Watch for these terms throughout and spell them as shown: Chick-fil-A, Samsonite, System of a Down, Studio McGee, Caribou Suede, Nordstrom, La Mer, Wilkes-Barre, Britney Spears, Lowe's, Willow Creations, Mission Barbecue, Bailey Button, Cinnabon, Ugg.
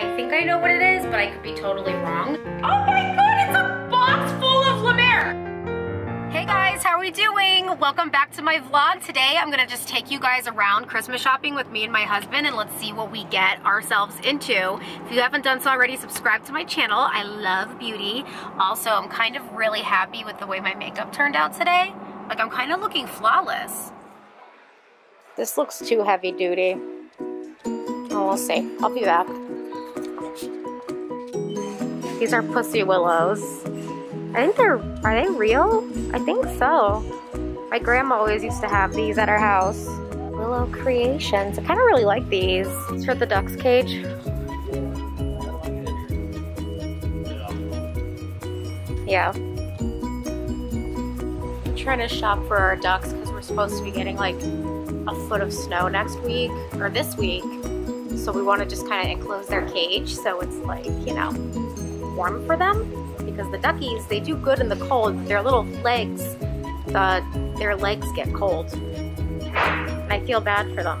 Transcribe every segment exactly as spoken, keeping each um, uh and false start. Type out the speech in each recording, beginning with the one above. I think I know what it is, but I could be totally wrong. Oh my God, it's a box full of La Mer. Hey guys, how are we doing? Welcome back to my vlog. Today I'm gonna just take you guys around Christmas shopping with me and my husband, and let's see what we get ourselves into. If you haven't done so already, subscribe to my channel. I love beauty. Also, I'm kind of really happy with the way my makeup turned out today. Like, I'm kind of looking flawless. This looks too heavy duty. Oh, we'll see. I'll be back. These are pussy willows. I think they're, are they real? I think so. My grandma always used to have these at our house. Willow Creations. I kind of really like these. It's for the duck's cage. Yeah. I'm trying to shop for our ducks because we're supposed to be getting like a foot of snow next week or this week. So we want to just kind of enclose their cage so it's like, you know, warm for them, because the duckies, they do good in the cold. Their little legs, uh, their legs get cold. And I feel bad for them.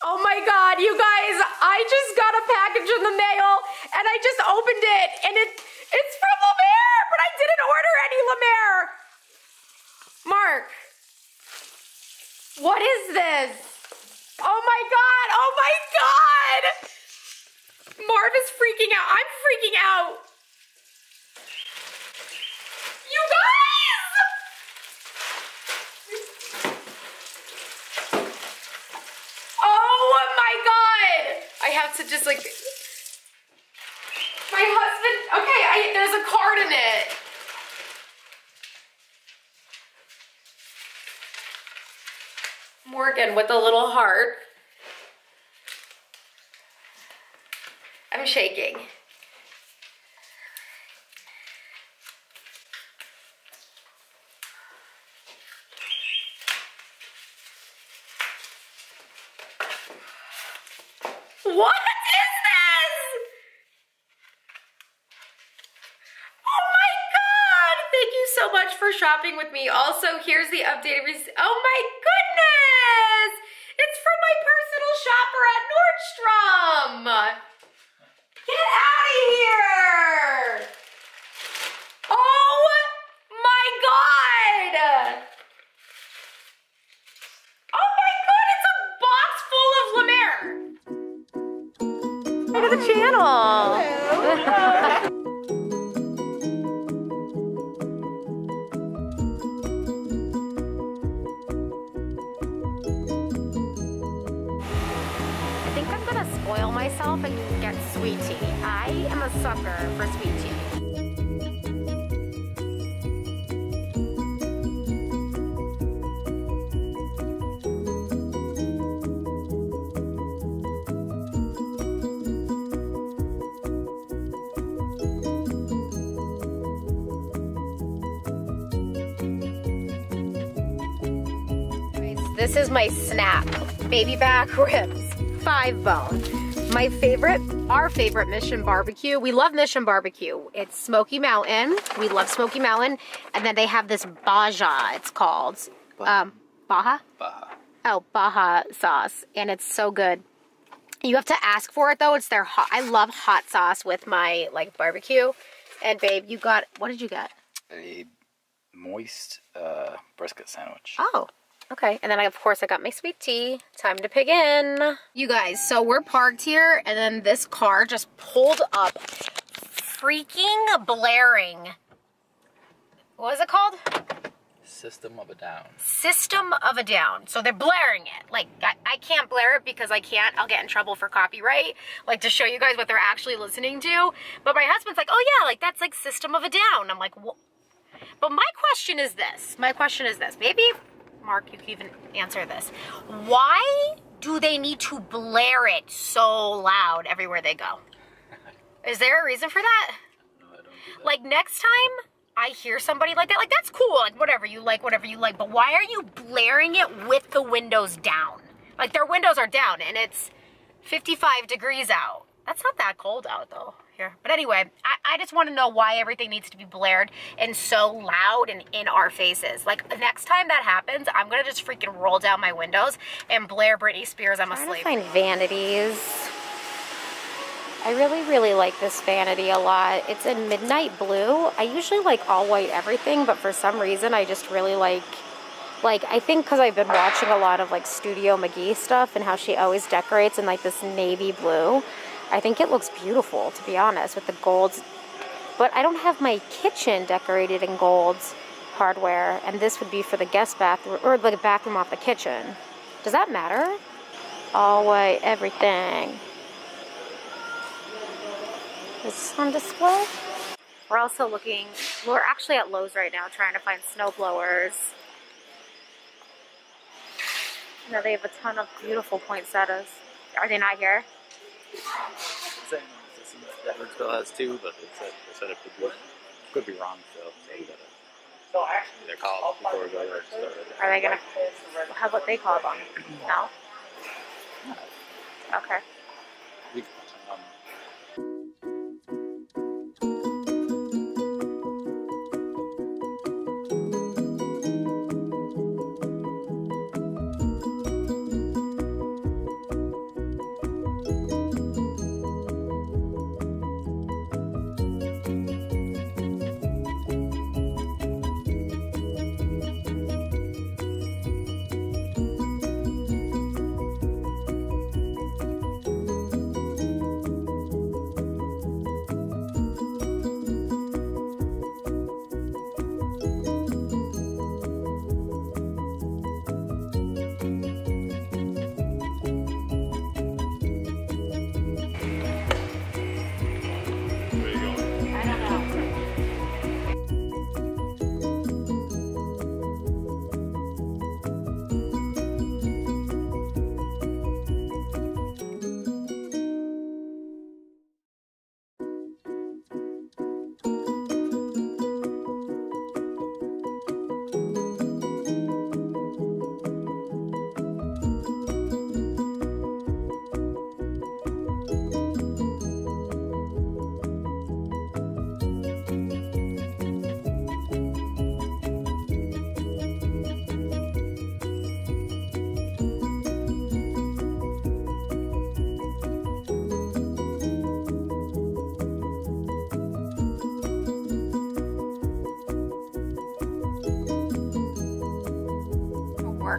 Oh my God, you guys, I just got a package in the mail and I just opened it and it it's from La Mer, but I didn't order any La Mer. Mark, what is this? Oh my God, oh my God! Marv is freaking out, I'm freaking out. You guys! Oh my God! I have to just like, my husband, okay, I, there's a card in it. Morgan with a little heart. I'm shaking. What? So much for shopping with me. Also, here's the updated receipt. Oh my goodness! It's from my personal shopper at Nordstrom! Get out of here! Oh my God! Oh my God, it's a box full of La Mer! Welcome to the channel! Hello. And get sweet tea. I am a sucker for sweet tea. This is my snap. Baby back ribs, five bone. My favorite, our favorite Mission Barbecue. We love Mission Barbecue. It's Smoky Mountain. We love Smoky Mountain. And then they have this Baja, it's called. Um, Baja? Baja. Oh, Baja sauce. And it's so good. You have to ask for it though. It's their hot, I love hot sauce with my like barbecue. And babe, you got, what did you get? A moist uh, brisket sandwich. Oh. Okay, and then I, of course I got my sweet tea. Time to pig in. You guys, so we're parked here and then this car just pulled up freaking blaring. What is it called? System of a Down. System of a Down. So they're blaring it. Like, I, I can't blare it because I can't. I'll get in trouble for copyright. Like, to show you guys what they're actually listening to. But my husband's like, oh yeah, like that's like System of a Down. I'm like, what? But my question is this. My question is this, baby. Mark, you can even answer this. Why do they need to blare it so loud everywhere they go? Is there a reason for that? No, I don't do that. Like next time I hear somebody like that, like that's cool, like whatever you like, whatever you like, but why are you blaring it with the windows down? Like their windows are down and it's fifty-five degrees out. That's not that cold out though. here. But anyway, I, I just want to know why everything needs to be blared and so loud and in our faces. Like, next time that happens, I'm going to just freaking roll down my windows and blare Britney Spears. I'm asleep. I'm trying to find vanities. I really, really like this vanity a lot. It's in midnight blue. I usually like all white everything, but for some reason, I just really like... Like, I think because I've been watching a lot of, like, Studio McGee stuff and how she always decorates in, like, this navy blue. I think it looks beautiful, to be honest, with the golds. But I don't have my kitchen decorated in gold hardware, and this would be for the guest bathroom, or the bathroom off the kitchen. Does that matter? All white, everything. Is this on display? We're also looking, we're actually at Lowe's right now trying to find snow blowers. No, they have a ton of beautiful poinsettias. Are they not here? Same. Edwardsville has two, but it's said it's at a good one. Could be wrong, so they got it. They're called before we go there. Are they gonna? How about they call them? No. Okay.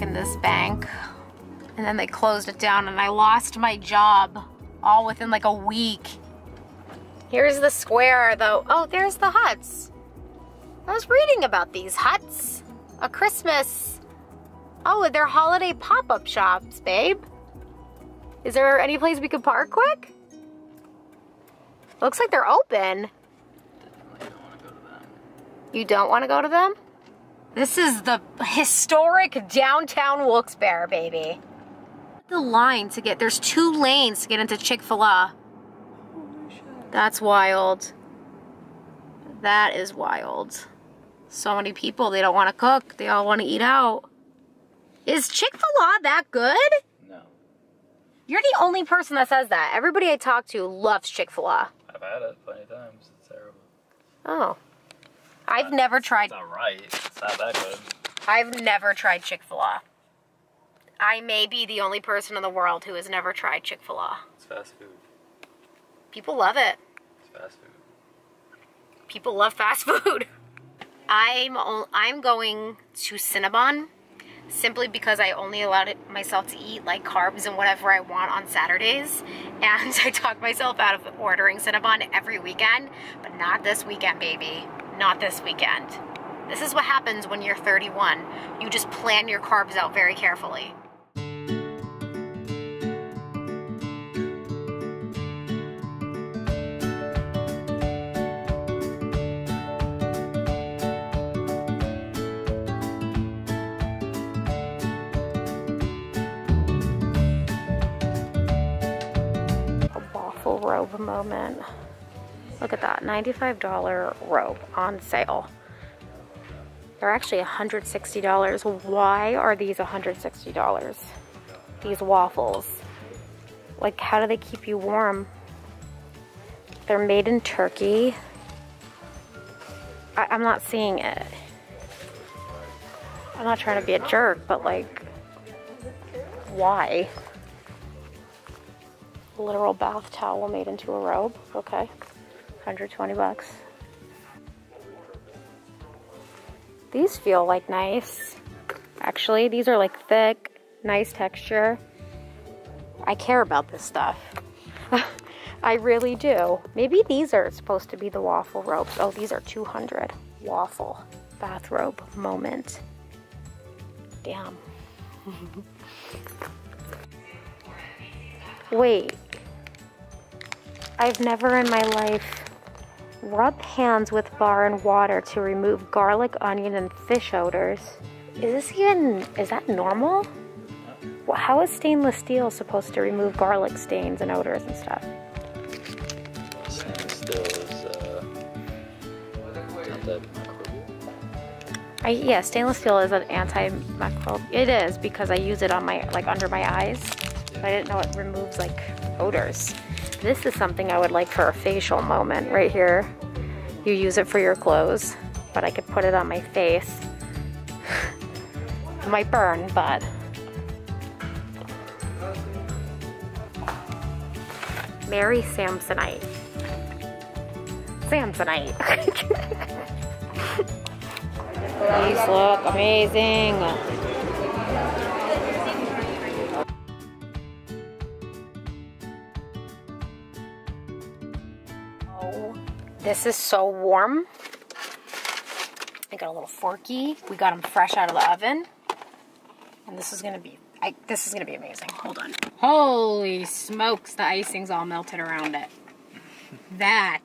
In this bank, and then they closed it down, and I lost my job all within like a week. Here's the square though. Oh, there's the huts. I was reading about these huts. A Christmas. Oh, they're holiday pop-up shops, babe. Is there any place we could park quick? Looks like they're open. Definitely don't want to go to them. You don't want to go to them? This is the historic downtown Wilkes-Barre, baby. The line to get, there's two lanes to get into Chick-fil-A. That's wild. That is wild. So many people, they don't want to cook. They all want to eat out. Is Chick-fil-A that good? No. You're the only person that says that. Everybody I talk to loves Chick-fil-A. I've had it plenty of times. It's terrible. Oh. I've never tried. It's alright. It's not that good. I've never tried Chick-fil-A. I may be the only person in the world who has never tried Chick-fil-A. It's fast food. People love it. It's fast food. People love fast food. I'm I'm going to Cinnabon simply because I only allowed it myself to eat like carbs and whatever I want on Saturdays, and I talked myself out of ordering Cinnabon every weekend, but not this weekend, baby. Not this weekend. This is what happens when you're thirty-one. You just plan your carbs out very carefully. A waffle robe moment. Look at that, ninety-five dollar robe on sale. They're actually one hundred sixty dollars. Why are these one hundred sixty dollars? These waffles. Like, how do they keep you warm? They're made in Turkey. I, I'm not seeing it. I'm not trying to be a jerk, but like, why? A literal bath towel made into a robe. Okay, one hundred twenty bucks. These feel like nice. Actually, these are like thick, nice texture. I care about this stuff. I really do. Maybe these are supposed to be the waffle robes. Oh, these are two hundred. Waffle bathrobe moment. Damn. Wait, I've never in my life rubbed hands with bar and water to remove garlic, onion, and fish odors. Is this even, is that normal? Well, how is stainless steel supposed to remove garlic stains and odors and stuff? Stainless steel is uh, not that microbial. I, yeah, stainless steel is an anti-microbial. It is, because I use it on my, like under my eyes. I didn't know it removes like odors. This is something I would like for a facial moment right here. You use it for your clothes, but I could put it on my face. It might burn, but. Mary Samsonite. Samsonite. These look amazing. This is so warm. I got a little forky. We got them fresh out of the oven. And this is gonna be, I, this is gonna be amazing. Hold on. Holy smokes, the icing's all melted around it. That,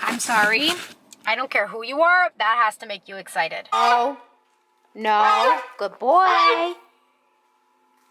I'm sorry. I don't care who you are, that has to make you excited. Oh, no, good boy.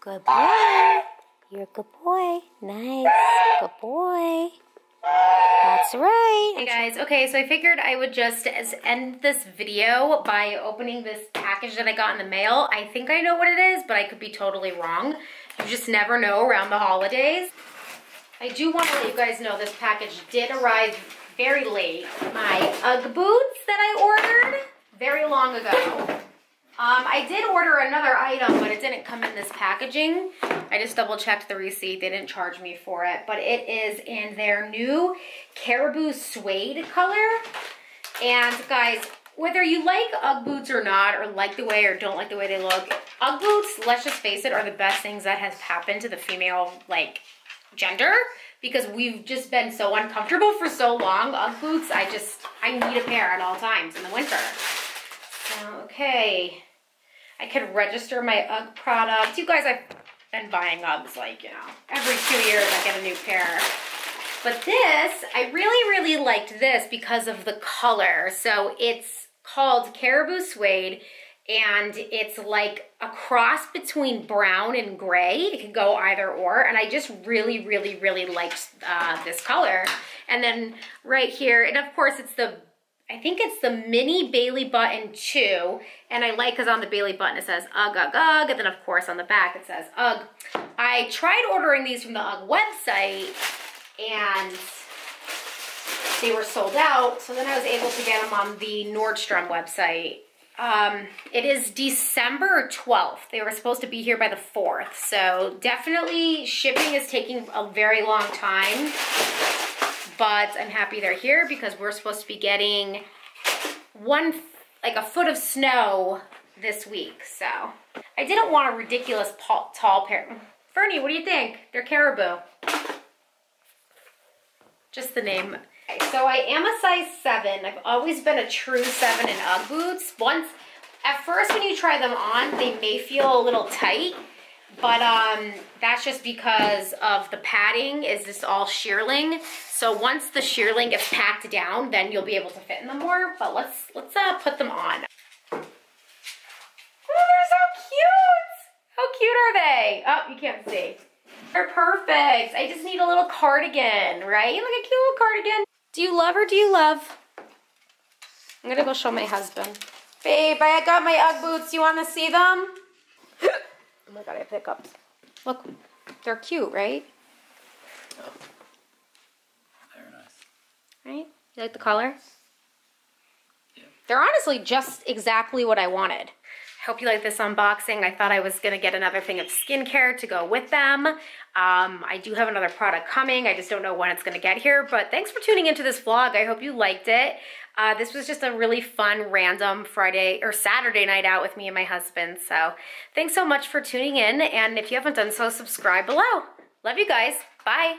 Good boy, you're a good boy. Nice, good boy. That's right. Hey guys, okay, so I figured I would just end this video by opening this package that I got in the mail. I think I know what it is, but I could be totally wrong. You just never know around the holidays. I do want to let you guys know this package did arrive very late. My Ugg boots that I ordered very long ago. Um, I did order another item, but it didn't come in this packaging. I just double checked the receipt. They didn't charge me for it, but it is in their new Caribou Suede color. And guys, whether you like Ugg boots or not, or like the way or don't like the way they look, Ugg boots, let's just face it, are the best things that has happened to the female, like, gender, because we've just been so uncomfortable for so long. Ugg boots, I just, I need a pair at all times in the winter. Okay. I could register my Ugg products. You guys, I've been buying Uggs like, you know, every two years I get a new pair. But this, I really, really liked this because of the color. So it's called Caribou Suede, and it's like a cross between brown and gray. It can go either or, and I just really, really, really liked uh, this color. And then right here, and of course it's the I think it's the mini Bailey Button two, and I like because on the Bailey Button it says Ugg, Ugg, Ugg, and then of course on the back it says Ugg. I tried ordering these from the Ugg website, and they were sold out, so then I was able to get them on the Nordstrom website. Um, it is December twelfth. They were supposed to be here by the fourth, so definitely shipping is taking a very long time. But I'm happy they're here because we're supposed to be getting one, like a foot of snow this week, so. I didn't want a ridiculous tall pair. Fernie, what do you think? They're Caribou. Just the name. So I am a size seven. I've always been a true seven in Ugg boots. Once, at first when you try them on, they may feel a little tight. But um, that's just because of the padding is this all shearling. So once the shearling gets packed down, then you'll be able to fit in them more. But let's let's uh, put them on. Oh, they're so cute! How cute are they? Oh, you can't see. They're perfect. I just need a little cardigan, right? Like a cute little cardigan. Do you love or do you love? I'm gonna go show my husband. Babe, I got my Ugg boots. You wanna see them? Oh my god, I have hiccups. Look, they're cute, right? Right? You like the color? Yeah. They're honestly just exactly what I wanted. I hope you like this unboxing. I thought I was gonna get another thing of skincare to go with them. Um, I do have another product coming. I just don't know when it's gonna get here, but thanks for tuning into this vlog. I hope you liked it. Uh, this was just a really fun, random Friday or Saturday night out with me and my husband. So thanks so much for tuning in. And if you haven't done so, subscribe below. Love you guys. Bye.